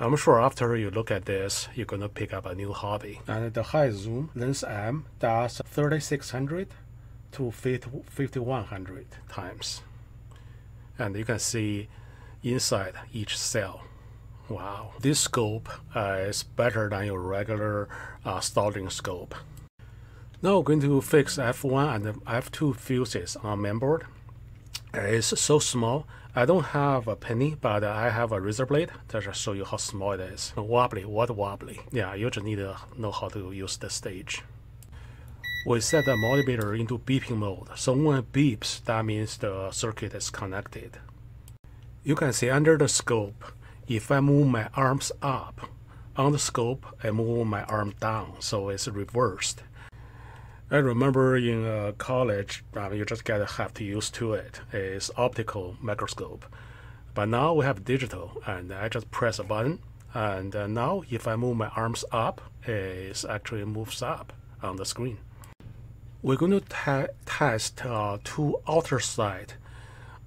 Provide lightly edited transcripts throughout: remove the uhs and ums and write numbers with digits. I'm sure after you look at this, you're gonna pick up a new hobby. And the high zoom lens M does 3600 to 5100 times. And you can see inside each cell. Wow, this scope is better than your regular stalling scope. Now we're going to fix F1 and F2 fuses on mainboard. It's so small. I don't have a penny, but I have a razor blade that will show you how small it is. Wobbly, what wobbly? Yeah, you just need to know how to use the stage. We set the multimeter into beeping mode, so when it beeps, that means the circuit is connected. You can see under the scope, if I move my arms up, on the scope, I move my arm down, so it's reversed. I remember in college, you just gotta have to use to it. It's optical microscope, but now we have digital, and I just press a button, and now if I move my arms up, it actually moves up on the screen. We're going to test two outer side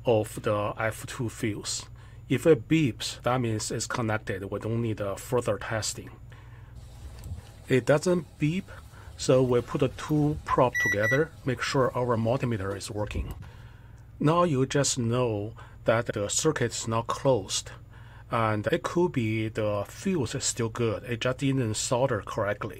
of the F2 fuse. If it beeps, that means it's connected. We don't need further testing. It doesn't beep. So we put the two props together, make sure our multimeter is working. Now you just know that the circuit is not closed, and it could be the fuse is still good, it just didn't solder correctly.